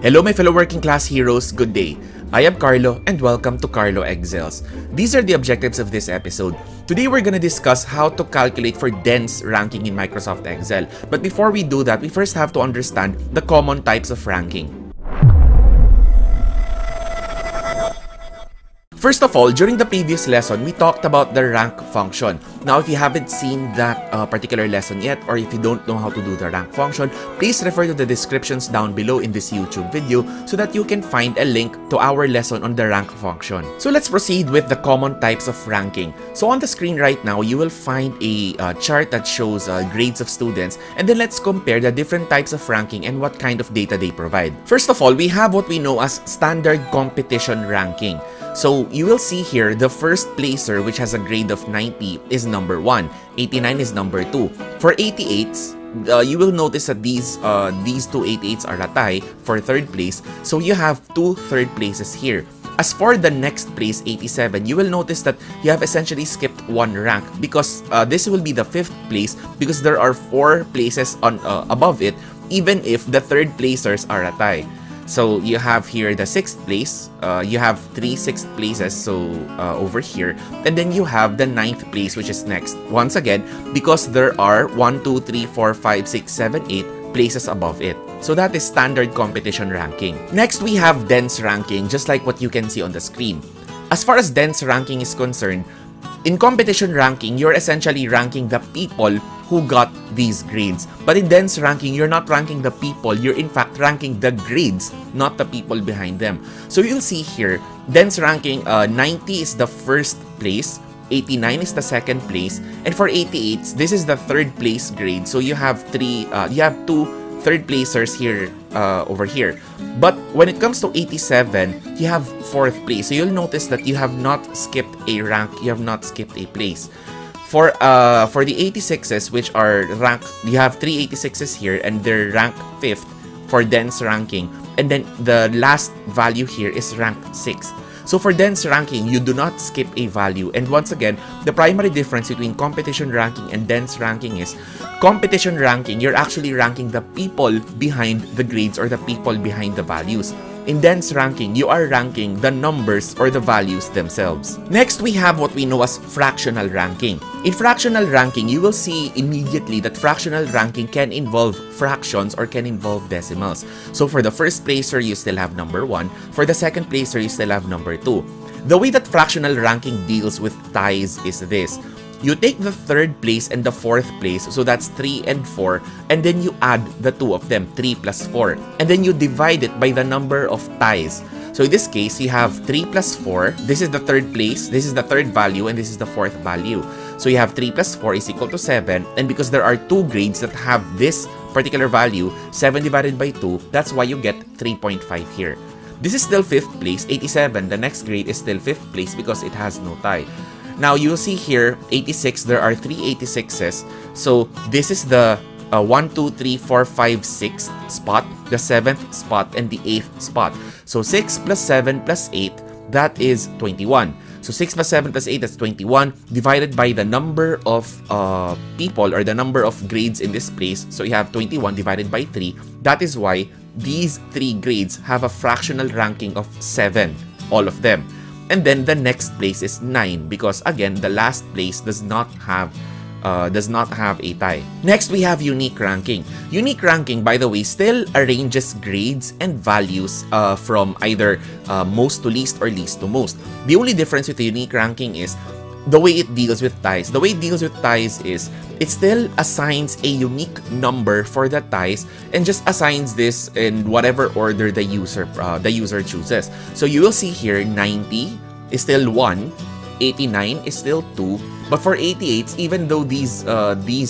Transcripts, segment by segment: Hello my fellow working class heroes, good day. I am Carlo and welcome to Carlo Excels. These are the objectives of this episode. Today we're gonna discuss how to calculate for dense ranking in Microsoft Excel. But before we do that, we first have to understand the common types of ranking. First of all, during the previous lesson, we talked about the rank function. Now, if you haven't seen that particular lesson yet, or if you don't know how to do the rank function, please refer to the descriptions down below in this YouTube video so that you can find a link to our lesson on the rank function. So let's proceed with the common types of ranking. So on the screen right now, you will find a chart that shows grades of students, and then let's compare the different types of ranking and what kind of data they provide. First of all, we have what we know as standard competition ranking. So you will see here the first placer, which has a grade of 90, is number 1. 89 is number 2. For 88s, you will notice that these two 88s are a tie for third place. So you have two third places here. As for the next place, 87, you will notice that you have essentially skipped one rank because this will be the fifth place because there are four places on above it, even if the third placers are a tie. So you have here the 6th place, you have 3 6th places, so over here, and then you have the 9th place, which is next. Once again, because there are 1, 2, 3, 4, 5, 6, 7, 8 places above it. So that is standard competition ranking. Next, we have dense ranking, just like what you can see on the screen. As far as dense ranking is concerned, in competition ranking, you're essentially ranking the people who got these grades. But in dense ranking, you're not ranking the people, you're in fact ranking the grades, not the people behind them. So you'll see here, dense ranking, 90 is the first place, 89 is the second place, and for 88s, this is the third place grade. So you have two third placers here, over here. But when it comes to 87, you have fourth place. So you'll notice that you have not skipped a rank, you have not skipped a place. For the 86s, which are ranked, you have three 86s here, and they're ranked 5th for dense ranking. And then the last value here is ranked 6th. So for dense ranking, you do not skip a value. And once again, the primary difference between competition ranking and dense ranking is competition ranking, you're actually ranking the people behind the grades or the people behind the values. In dense ranking, you are ranking the numbers or the values themselves. Next, we have what we know as fractional ranking. In fractional ranking, you will see immediately that fractional ranking can involve fractions or can involve decimals. So for the first placer, you still have number 1. For the second placer, you still have number 2. The way that fractional ranking deals with ties is this. You take the third place and the fourth place, so that's 3 and 4, and then you add the two of them, 3 plus 4, and then you divide it by the number of ties. So in this case, you have 3 plus 4, this is the third place, this is the third value, and this is the fourth value. So you have 3 plus 4 is equal to 7, and because there are two grades that have this particular value, 7 divided by 2, that's why you get 3.5 here. This is still 5th place, 87, the next grade is still 5th place because it has no tie. Now, you'll see here, 86, there are three 86s. So, this is the 1, 2, 3, 4, 5, 6th spot, the 7th spot, and the 8th spot. So, 6 plus 7 plus 8, that is 21. So, 6 plus 7 plus 8, that's 21, divided by the number of people or the number of grades in this place. So, you have 21 divided by 3. That is why these three grades have a fractional ranking of 7, all of them. And then the next place is 9 because again the last place does not have a tie. Next we have unique ranking. Unique ranking, by the way, still arranges grades and values from either most to least or least to most. The only difference with the unique ranking is the way it deals with ties. The way it deals with ties is it still assigns a unique number for the ties and just assigns this in whatever order the user chooses. So you will see here 90 is still 1, 89 is still 2, but for 88s, even though these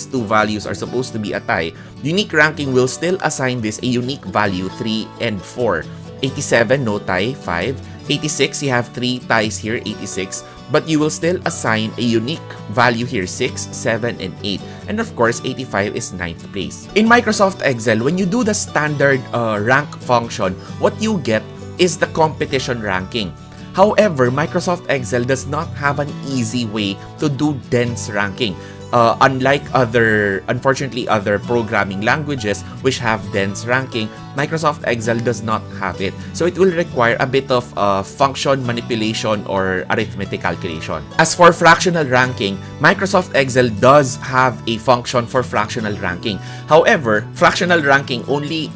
two values are supposed to be a tie, unique ranking will still assign this a unique value 3 and 4. 87 no tie 5, 86 you have 3 ties here 86. But you will still assign a unique value here, 6, 7, and 8. And of course, 85 is 9th place. In Microsoft Excel, when you do the standard rank function, what you get is the competition ranking. However, Microsoft Excel does not have an easy way to do dense ranking. unlike unfortunately other programming languages which have dense ranking, Microsoft Excel does not have it. So it will require a bit of function manipulation or arithmetic calculation. As for fractional ranking, Microsoft Excel does have a function for fractional ranking. However, fractional ranking only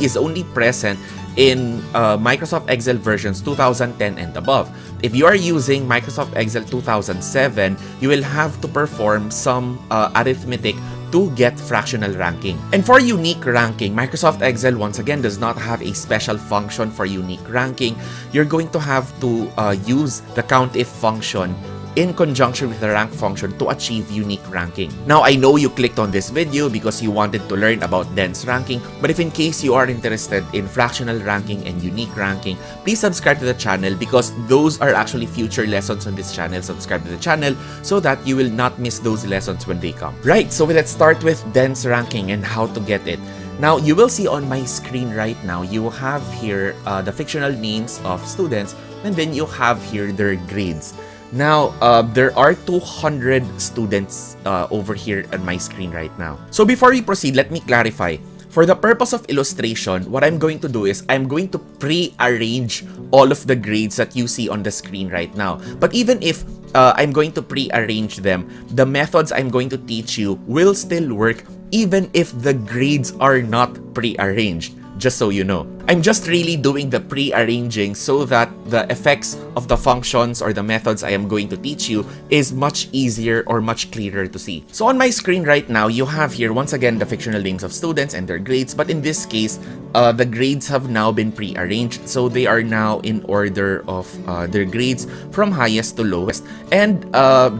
is only present in Microsoft Excel versions 2010 and above. If you are using Microsoft Excel 2007, you will have to perform some arithmetic to get fractional ranking. And for unique ranking, Microsoft Excel once again does not have a special function for unique ranking. You're going to have to use the COUNTIF function in conjunction with the rank function to achieve unique ranking. Now, I know you clicked on this video because you wanted to learn about dense ranking, but if in case you are interested in fractional ranking and unique ranking, please subscribe to the channel because those are actually future lessons on this channel. Subscribe to the channel so that you will not miss those lessons when they come. Right, so let's start with dense ranking and how to get it. Now, you will see on my screen right now, you have here the fictional names of students, and then you have here their grades. Now, there are 200 students over here on my screen right now. So before we proceed, let me clarify. For the purpose of illustration, what I'm going to do is I'm going to pre-arrange all of the grades that you see on the screen right now. But even if I'm going to pre-arrange them, the methods I'm going to teach you will still work even if the grades are not pre-arranged. Just so you know, I'm just really doing the pre-arranging so that the effects of the functions or the methods I am going to teach you is much easier or much clearer to see. So on my screen right now, you have here once again the fictional names of students and their grades, but in this case, the grades have now been pre-arranged, so they are now in order of their grades from highest to lowest. And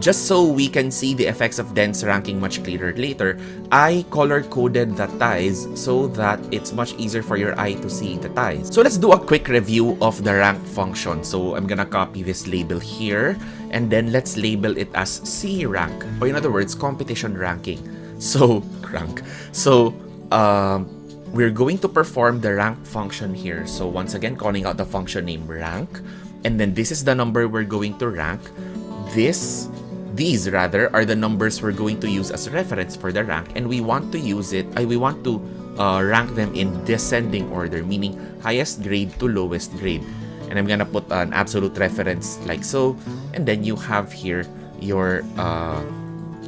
just so we can see the effects of dense ranking much clearer later, I color-coded the ties so that it's much easier for your eye to see the ties. So let's do a quick review of the rank function. So I'm gonna copy this label here and then let's label it as C rank, or in other words, competition ranking. So rank. So we're going to perform the rank function here. So once again, calling out the function name rank, and then this is the number we're going to rank. These are the numbers we're going to use as reference for the rank, and we want to use it. We want to rank them in descending order, meaning highest grade to lowest grade. And I'm gonna put an absolute reference like so, and then you have here your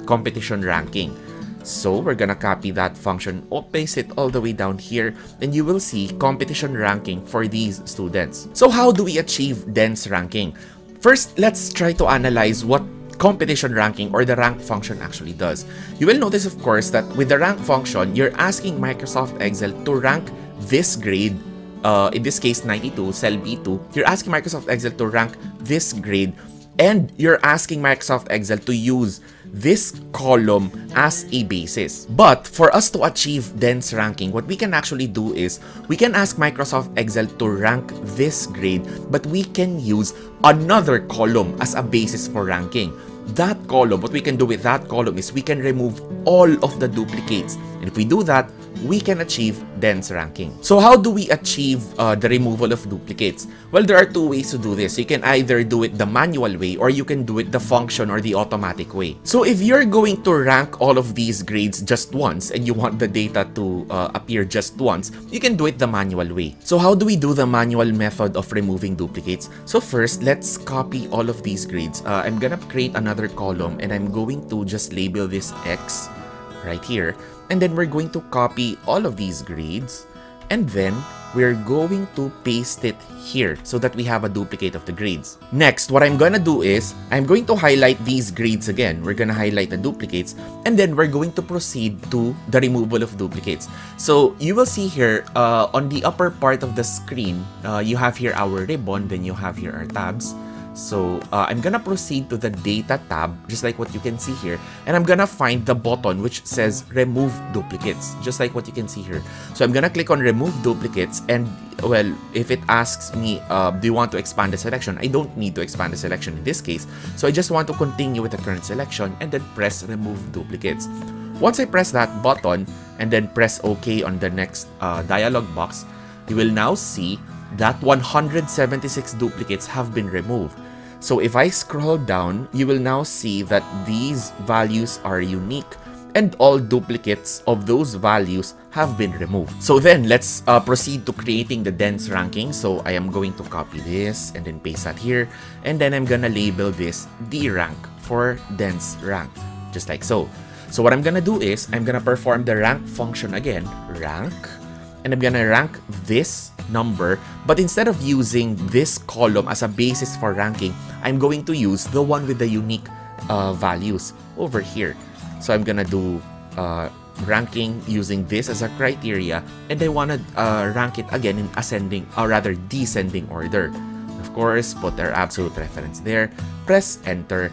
competition ranking. So we're gonna copy that function, paste it all the way down here, and you will see competition ranking for these students. So how do we achieve dense ranking? First, let's try to analyze what competition ranking or the rank function actually does. You will notice, of course, that with the rank function, you're asking Microsoft Excel to rank this grade, in this case 92, cell B2. You're asking Microsoft Excel to rank this grade, and you're asking Microsoft Excel to use this column as a basis. But for us to achieve dense ranking, what we can actually do is we can ask Microsoft Excel to rank this grade, but we can use another column as a basis for ranking. That column, what we can do with that column is we can remove all of the duplicates. And if we do that, we can achieve dense ranking. So how do we achieve the removal of duplicates? Well, there are two ways to do this. You can either do it the manual way, or you can do it the function or the automatic way. So if you're going to rank all of these grades just once and you want the data to appear just once, you can do it the manual way. So how do we do the manual method of removing duplicates? So first, let's copy all of these grades. I'm gonna create another column and I'm going to just label this X right here. And then we're going to copy all of these grades, and then we're going to paste it here so that we have a duplicate of the grades. Next, what I'm gonna do is I'm going to highlight these grades again. We're gonna highlight the duplicates, and then we're going to proceed to the removal of duplicates. So you will see here on the upper part of the screen, you have here our ribbon, then you have here our tabs. So I'm gonna proceed to the data tab, just like what you can see here, and I'm gonna find the button which says remove duplicates, just like what you can see here. So I'm gonna click on remove duplicates, and well, if it asks me do you want to expand the selection, I don't need to expand the selection in this case, so I just want to continue with the current selection and then press remove duplicates. Once I press that button and then press OK on the next dialog box, you will now see that 176 duplicates have been removed. So if I scroll down, you will now see that these values are unique and all duplicates of those values have been removed. So then let's proceed to creating the dense ranking. So I am going to copy this and then paste that here. And then I'm gonna label this D rank for dense rank, just like so. So what I'm gonna do is I'm gonna perform the rank function again, rank, and I'm gonna rank this number, but instead of using this column as a basis for ranking, I'm going to use the one with the unique values over here. So I'm gonna do ranking using this as a criteria, and I wanna rank it again in ascending, or rather descending order. Of course, put our absolute reference there, press enter,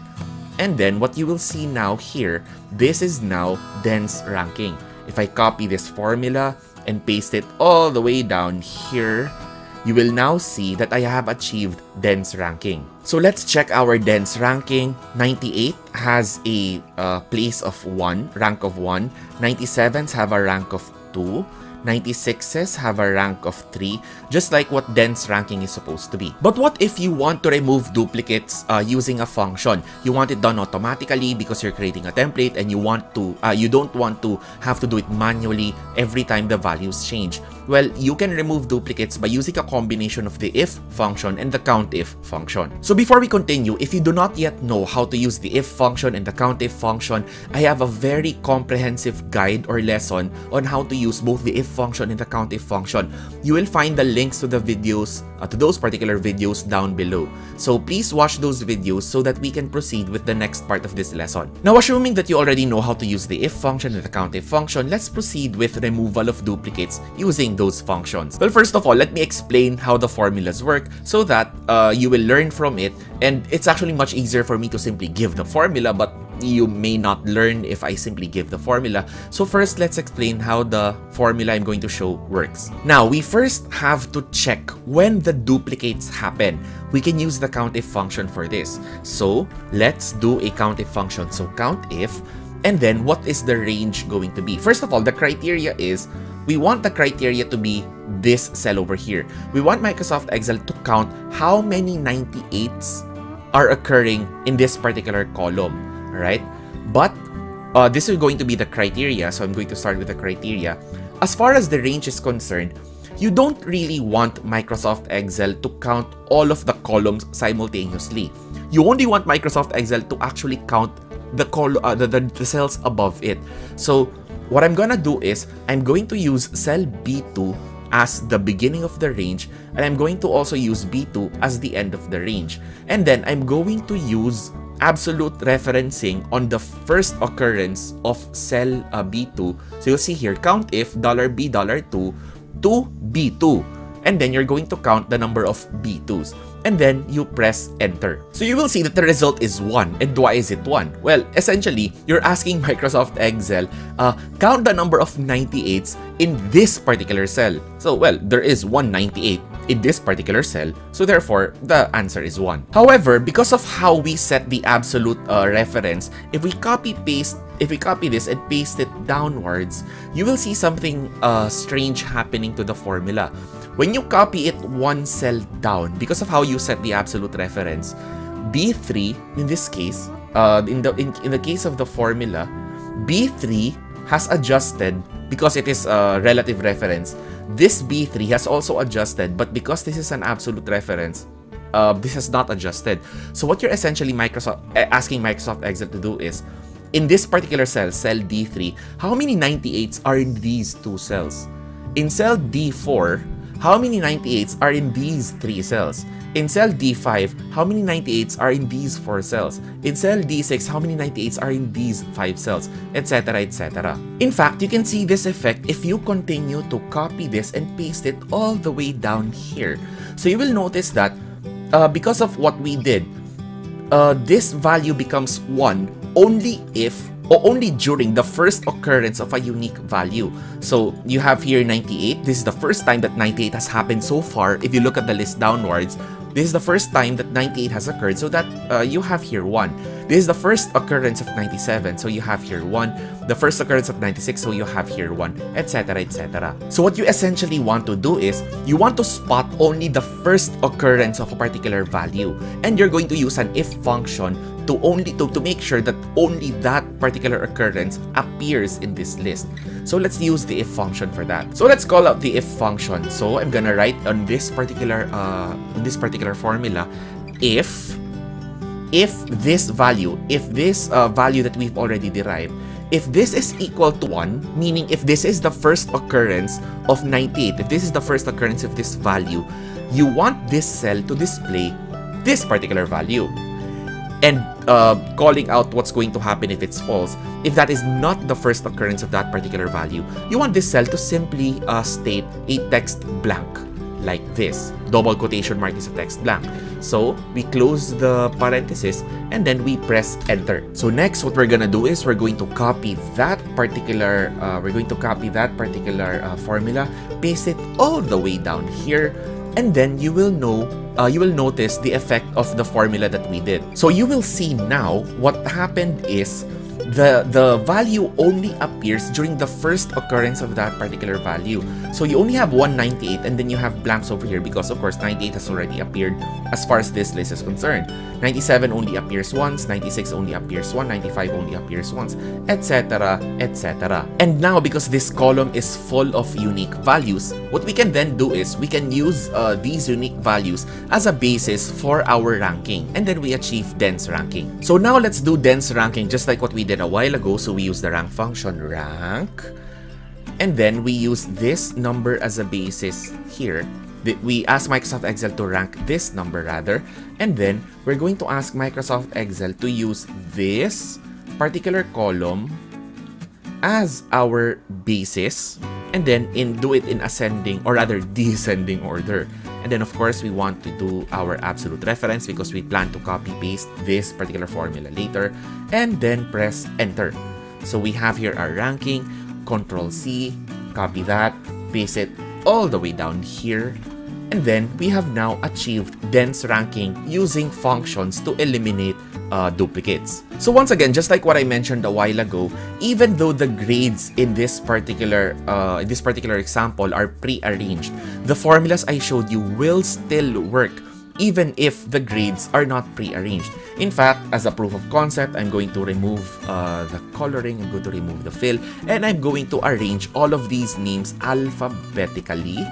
and then what you will see now here, this is now dense ranking. If I copy this formula and paste it all the way down here, you will now see that I have achieved dense ranking. So let's check our dense ranking. 98 has a place of 1, rank of 1. 97s have a rank of 2. 96s have a rank of 3, just like what dense ranking is supposed to be. But what if you want to remove duplicates using a function? You want it done automatically because you're creating a template and you want to, you don't want to have to do it manually every time the values change. Well, you can remove duplicates by using a combination of the if function and the COUNTIF function. So before we continue, if you do not yet know how to use the if function and the COUNTIF function, I have a very comprehensive guide or lesson on how to use both the if function and the COUNTIF function. You will find the links to the videos, to those particular videos down below. So please watch those videos so that we can proceed with the next part of this lesson. Now, assuming that you already know how to use the if function and the COUNTIF function, let's proceed with removal of duplicates using those functions. Well, first of all, let me explain how the formulas work so that you will learn from it, and it's actually much easier for me to simply give the formula, but you may not learn if I simply give the formula. So first, let's explain how the formula I'm going to show works. Now, we first have to check when the duplicates happen. We can use the COUNTIF function for this. So let's do a COUNTIF function. So COUNTIF, and then what is the range going to be? First of all, the criteria is, we want the criteria to be this cell over here. We want Microsoft Excel to count how many 98s are occurring in this particular column, right? But this is going to be the criteria, so I'm going to start with the criteria. As far as the range is concerned, you don't really want Microsoft Excel to count all of the columns simultaneously. You only want Microsoft Excel to actually count the cells above it. So what I'm gonna do is, I'm going to use cell B2 as the beginning of the range, and I'm going to also use B2 as the end of the range. And then I'm going to use absolute referencing on the first occurrence of cell B2. So you'll see here, COUNTIF $B$2 to B2. And then you're going to count the number of B2s. And then you press enter. So you will see that the result is 1. And why is it 1? Well, essentially, you're asking Microsoft Excel, count the number of 98s in this particular cell. So, well, there is 198 in this particular cell. So therefore, the answer is 1. However, because of how we set the absolute reference, if we copy this and paste it downwards, you will see something strange happening to the formula. When you copy it one cell down, because of how you set the absolute reference, B3, in this case, in the case of the formula, B3 has adjusted because it is a relative reference. This B3 has also adjusted, but because this is an absolute reference, this has not adjusted. So what you're essentially asking Microsoft Excel to do is, in this particular cell, cell D3, how many 98s are in these two cells? In cell D4, how many 98s are in these three cells? In cell D5, how many 98s are in these four cells? In cell D6, how many 98s are in these five cells? Etc, etc. In fact, you can see this effect if you continue to copy this and paste it all the way down here. So you will notice that because of what we did, this value becomes 1 only if, or only during the first occurrence of a unique value. So you have here 98. This is the first time that 98 has happened so far. If you look at the list downwards, this is the first time that 98 has occurred. So that you have here 1. This is the first occurrence of 97, so you have here 1. The first occurrence of 96, so you have here 1, etc, etc. So what you essentially want to do is, you want to spot only the first occurrence of a particular value, and you're going to use an if function to make sure that only that particular occurrence appears in this list. So let's use the if function for that. So let's call out the if function. So I'm gonna write on this particular formula, if this value that we've already derived, if this is equal to 1, meaning if this is the first occurrence of 98, if this is the first occurrence of this value, you want this cell to display this particular value, and calling out what's going to happen if it's false. If that is not the first occurrence of that particular value, you want this cell to simply state a text blank, like this. Double quotation mark is a text blank. So we close the parenthesis and then we press enter. So next, what we're gonna do is we're going to copy that particular formula, paste it all the way down here, and then you will know. You will notice the effect of the formula that we did. So you will see now what happened is the value only appears during the first occurrence of that particular value. So you only have 198, and then you have blanks over here because, of course, 98 has already appeared as far as this list is concerned. 97 only appears once, 96 only appears once, 95 only appears once, etc, etc. And now, because this column is full of unique values, what we can then do is we can use these unique values as a basis for our ranking, and then we achieve dense ranking. So now let's do dense ranking just like what we did a while ago. So we use the rank function, rank, and then we use this number as a basis here. We ask Microsoft Excel to rank this number rather, and then we're going to ask Microsoft Excel to use this particular column as our basis, and then do it in ascending, or rather descending order. And then, of course, we want to do our absolute reference because we plan to copy paste this particular formula later, and then press enter. So we have here our ranking, Control C, copy that, paste it all the way down here, and then we have now achieved dense ranking using functions to eliminate duplicates. So once again, just like what I mentioned a while ago, even though the grades in this particular example are pre-arranged, the formulas I showed you will still work even if the grades are not pre-arranged. In fact, as a proof of concept, I'm going to remove the coloring, I'm going to remove the fill, and I'm going to arrange all of these names alphabetically.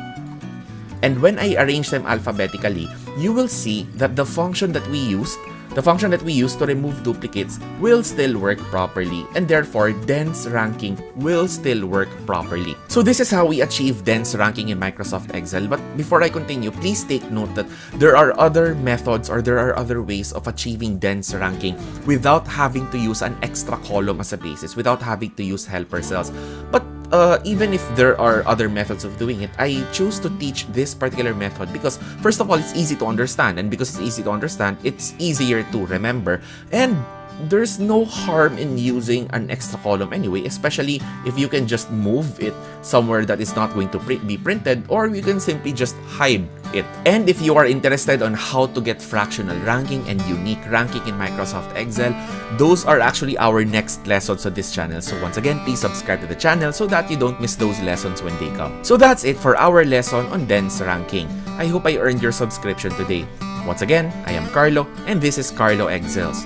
And when I arrange them alphabetically, you will see that the function that we used to remove duplicates will still work properly, and therefore dense ranking will still work properly. So this is how we achieve dense ranking in Microsoft Excel. But before I continue, please take note that there are other methods, or there are other ways of achieving dense ranking without having to use an extra column as a basis, without having to use helper cells. But even if there are other methods of doing it, I choose to teach this particular method because, first of all, it's easy to understand, and because it's easy to understand, it's easier to remember, and there's no harm in using an extra column anyway, especially if you can just move it somewhere that is not going to be printed, or you can simply just hide it. And if you are interested on how to get fractional ranking and unique ranking in Microsoft Excel, those are actually our next lessons on this channel. So once again, please subscribe to the channel so that you don't miss those lessons when they come. So that's it for our lesson on dense ranking. I hope I earned your subscription today. Once again, I am Carlo, and this is Carlo Excels.